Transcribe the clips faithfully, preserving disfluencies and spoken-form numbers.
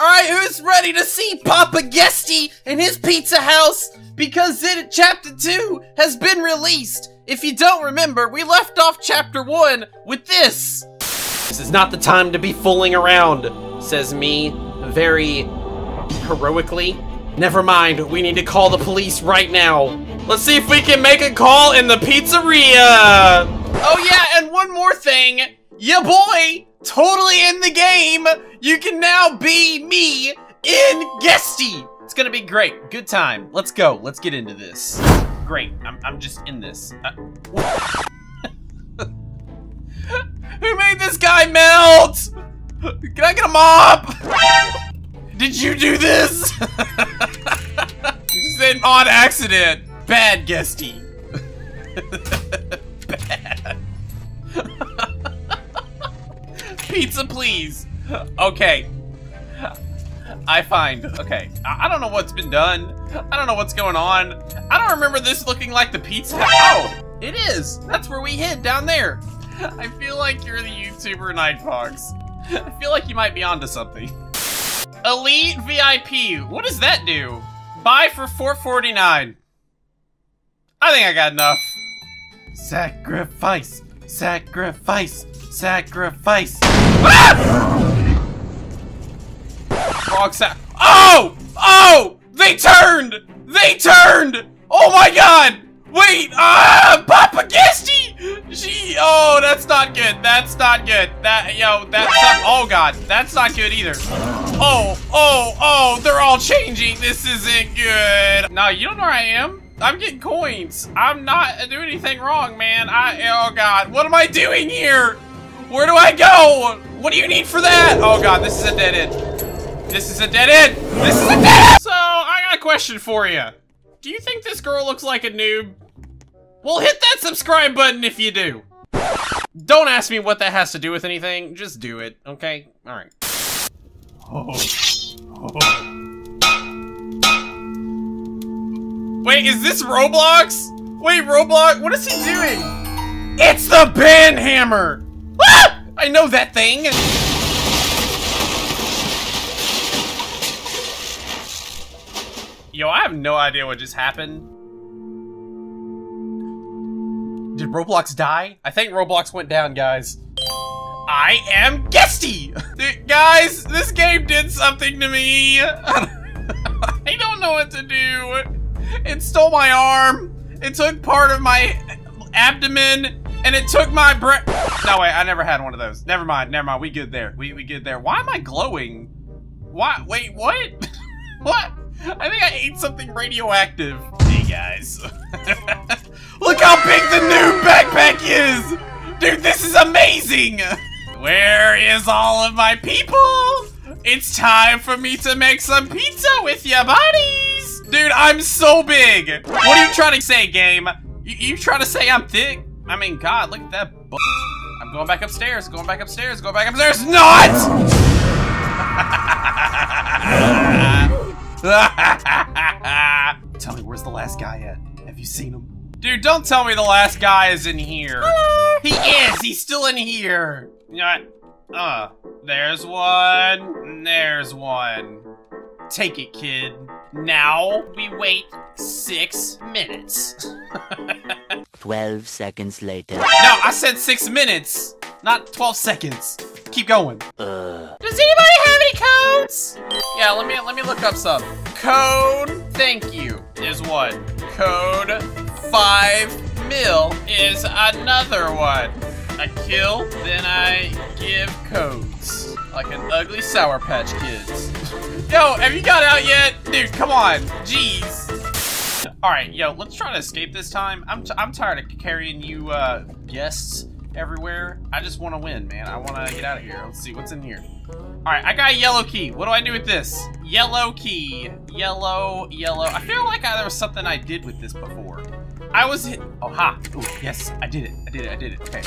Alright, who's ready to see Papa Guesty in his pizza house? Because it, Chapter two has been released. If you don't remember, we left off Chapter one with this. This is not the time to be fooling around, says me, very heroically. Never mind, we need to call the police right now. Let's see if we can make a call in the pizzeria. Oh yeah, and one more thing. Yeah, boy! Totally in the game! You can now be me in Guesty! It's gonna be great. Good time. Let's go. Let's get into this. Great. I'm, I'm just in this. Uh, Who made this guy melt? Can I get a mop? Did you do this? You said on accident. Bad Guesty. Bad. Pizza, please. Okay. I find. Okay. I, I don't know what's been done. I don't know what's going on. I don't remember this looking like the pizza. Oh, it is. That's where we hid, down there. I feel like you're the YouTuber Nightfoxx. I feel like you might be onto something. Elite V I P. What does that do? Buy for four forty-nine. I think I got enough. Sacrifice. Sacrifice. Sacrifice. Ah! Wrong side. Oh! Oh! They turned! They turned! Oh my god! Wait! Ah! Papa Guesty! She. Oh, that's not good. That's not good. That. Yo, that's. That, oh god. That's not good either. Oh, oh, oh. They're all changing. This isn't good. No, you don't know where I am. I'm getting coins. I'm not doing anything wrong, man. I. Oh god. What am I doing here? Where do I go? What do you need for that? Oh god, this is a dead end. This is a dead end. This is a dead end. So, I got a question for you. Do you think this girl looks like a noob? Well, hit that subscribe button if you do. Don't ask me what that has to do with anything. Just do it, okay? All right. Oh. Oh. Wait, is this Roblox? Wait, Roblox, what is he doing? It's the banhammer. Ah! I know that thing! Yo, I have no idea what just happened. Did Roblox die? I think Roblox went down, guys. I am Guesty! Dude, guys, this game did something to me. I don't know what to do. It stole my arm. It took part of my abdomen. And it took my breath. No, wait, I never had one of those. Never mind, never mind. We good there. We we good there. Why am I glowing? Why? Wait, what? What? I think I ate something radioactive. Hey, guys. Look how big the new backpack is! Dude, this is amazing! Where is all of my people? It's time for me to make some pizza with your buddies! Dude, I'm so big! What are you trying to say, game? You, you trying to say I'm thick? I mean, God, look at that b- I'm going back upstairs, going back upstairs, going back upstairs. Not! Tell me, where's the last guy at? Have you seen him? Dude, don't tell me the last guy is in here. He is, he's still in here. Not, uh, there's one, there's one. Take it, kid. Now we wait six minutes. twelve seconds later. No, I said six minutes, not twelve seconds. Keep going. Uh. Does anybody have any codes? Yeah, let me let me look up some. Code thank you is one. Code five mil is another one. I kill, then I give codes. Like an ugly Sour Patch Kids. Yo, have you got out yet? Dude, come on. Jeez. Alright, yo, let's try to escape this time. I'm, t I'm tired of carrying you uh, guests everywhere. I just want to win, man. I want to get out of here. Let's see what's in here. Alright, I got a yellow key. What do I do with this? Yellow key. Yellow, yellow. I feel like I, there was something I did with this before. I was hit. Oh, ha. Ooh, yes, I did it. I did it. I did it. Okay.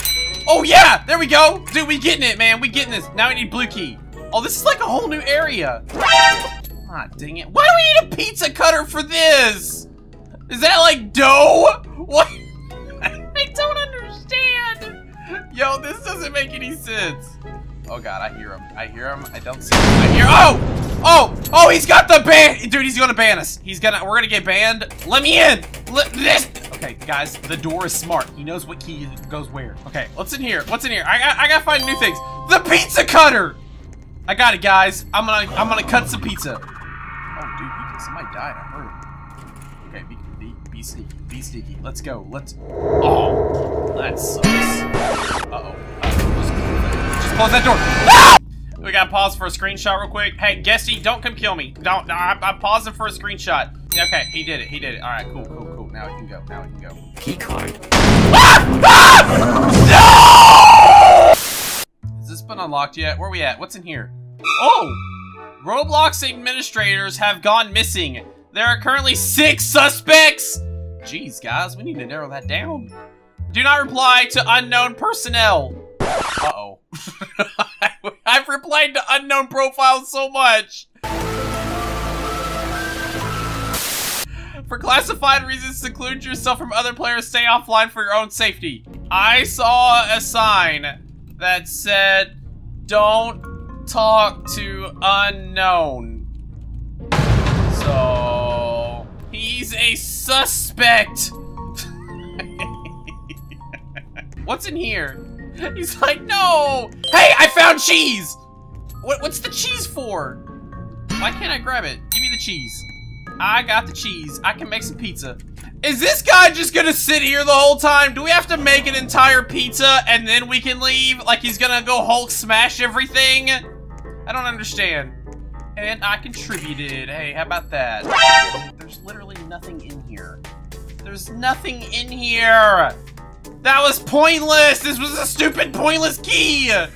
Oh, yeah. There we go. Dude, we getting it, man. We getting this. Now we need blue key. Oh, this is like a whole new area. Ah, dang it. Why do we need a pizza cutter for this? Is that like dough? What? I don't understand. Yo, this doesn't make any sense. Oh god, I hear him. I hear him. I don't see him. I hear. Oh! Oh! Oh! He's got the ban. Dude, he's gonna ban us. He's gonna. We're gonna get banned. Let me in. Let this. Okay, guys, the door is smart. He knows what key goes where. Okay, what's in here? What's in here? I got. I gotta find new things. The pizza cutter. I got it, guys. I'm gonna. I'm gonna cut some pizza. Oh, dude, he, somebody died. I heard him. Okay, be, be, be sneaky. Be sneaky. Let's go. Let's. Oh, that sucks. Uh oh. Close that door. No! We gotta pause for a screenshot real quick. Hey, Guesty, don't come kill me. Don't. No, I, I'm pausing for a screenshot. Okay, he did it. He did it. All right, cool, cool, cool. Now we can go. Now we can go. Key card. Ah! Ah! No! Has this been unlocked yet? Where are we at? What's in here? Oh! Roblox administrators have gone missing. There are currently six suspects. Jeez, guys, we need to narrow that down. Do not reply to unknown personnel. Uh-oh. I've replied to unknown profiles so much. For classified reasons, seclude yourself from other players. Stay offline for your own safety. I saw a sign that said, don't talk to unknown. So, he's a suspect. What's in here? He's like, no! Hey, I found cheese! What, what's the cheese for? Why can't I grab it? Give me the cheese. I got the cheese. I can make some pizza. Is this guy just gonna sit here the whole time? Do we have to make an entire pizza and then we can leave? Like he's gonna go Hulk smash everything? I don't understand. And I contributed. Hey, how about that? There's literally nothing in here. There's nothing in here! That was pointless! This was a stupid pointless key! I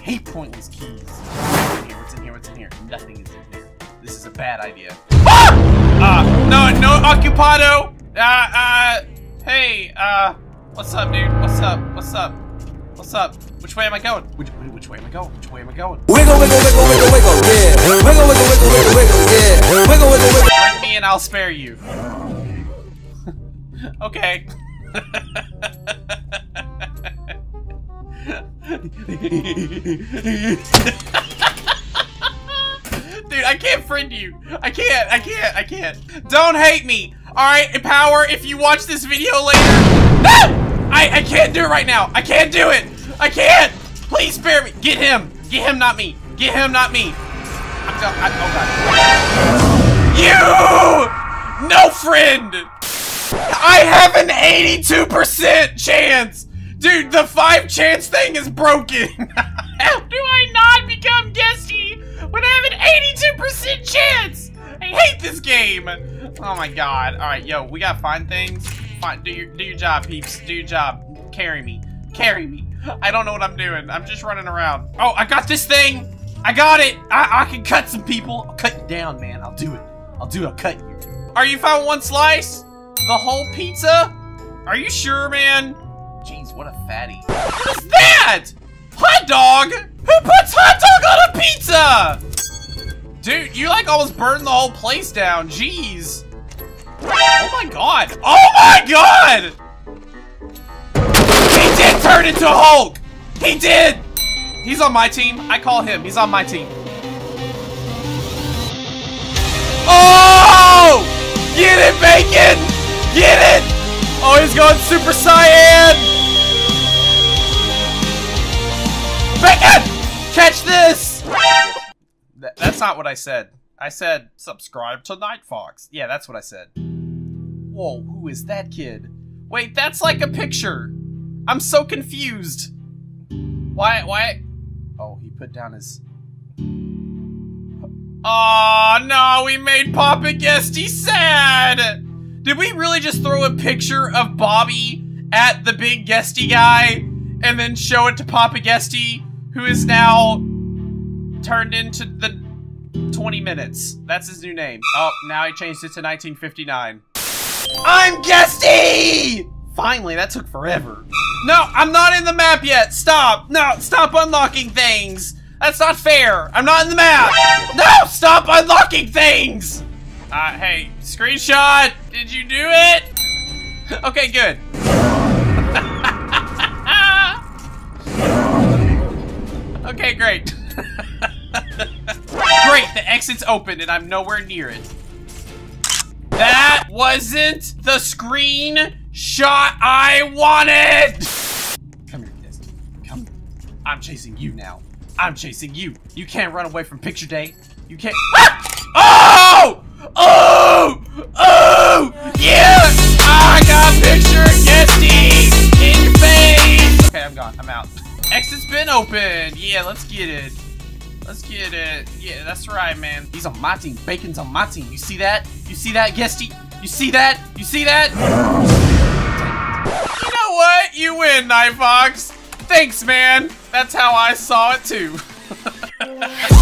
hate pointless keys. What's in here? What's in here? What's in here? Nothing is in here. This is a bad idea. Ah! Uh, no, no occupado! Uh, uh, hey, uh, what's up, dude? What's up? What's up? What's up? Which way am I going? Which, which way am I going? Which way am I going? Wiggle, wiggle, wiggle, wiggle, wiggle, yeah! Wiggle, wiggle, wiggle, wiggle, wiggle, yeah! Wiggle, wiggle, wiggle! Bring me and I'll spare you. Okay. Dude, I can't friend you. I can't, I can't, I can't. Don't hate me. Alright, Empower, if you watch this video later. No! I, I can't do it right now. I can't do it. I can't. Please spare me. Get him. Get him, not me. Get him, not me. I'm done. I, oh, God. You! No friend! I have an eighty-two percent chance! Dude, the five chance thing is broken! How do I not become Guesty when I have an eighty-two percent chance? I hate this game! Oh my god. Alright, yo, we gotta find things. Fine, do your, do your job, peeps. Do your job. Carry me. Carry me. I don't know what I'm doing. I'm just running around. Oh, I got this thing! I got it! I, I can cut some people. I'll cut you down, man. I'll do it. I'll do it. I'll cut you. Are you found one slice? The whole pizza? Are you sure, man? Jeez, what a fatty. What is that? Hot dog? Who puts hot dog on a pizza? Dude, you like almost burned the whole place down. Jeez. Oh my god. Oh my god! He did turn into Hulk! He did! He's on my team. I call him. He's on my team. Oh! Get it, bacon! Get it! Oh, he's going Super Saiyan! Bacon! Catch this! Th that's not what I said. I said, subscribe to Nightfoxx. Yeah, that's what I said. Whoa, who is that kid? Wait, that's like a picture. I'm so confused. Why, why? Oh, he put down his... Oh, no, we made Papa Guesty sad! Did we really just throw a picture of Bobby at the big Guesty guy and then show it to Papa Guesty, who is now turned into the twenty minutes? That's his new name. Oh, now he changed it to nineteen fifty-nine. I'm Guesty! Finally, that took forever. No, I'm not in the map yet. Stop. No, stop unlocking things. That's not fair. I'm not in the map. No, stop unlocking things. Uh, hey, screenshot! Did you do it? Okay, good. Okay, great. Great, the exit's open and I'm nowhere near it. That wasn't the screenshot I wanted! Come here, Guesty. Come. I'm chasing you now. I'm chasing you. You can't run away from picture day. You can't. Ah! Oh! Oh! Oh! Yeah! I got picture Guesty in your face! Okay, I'm gone. I'm out. Exit's been open. Yeah, let's get it. Let's get it. Yeah, that's right, man. He's on my team. Bacon's on my team. You see that? You see that, Guesty? You see that? You see that? You know what? You win, Nightfoxx. Thanks, man. That's how I saw it, too.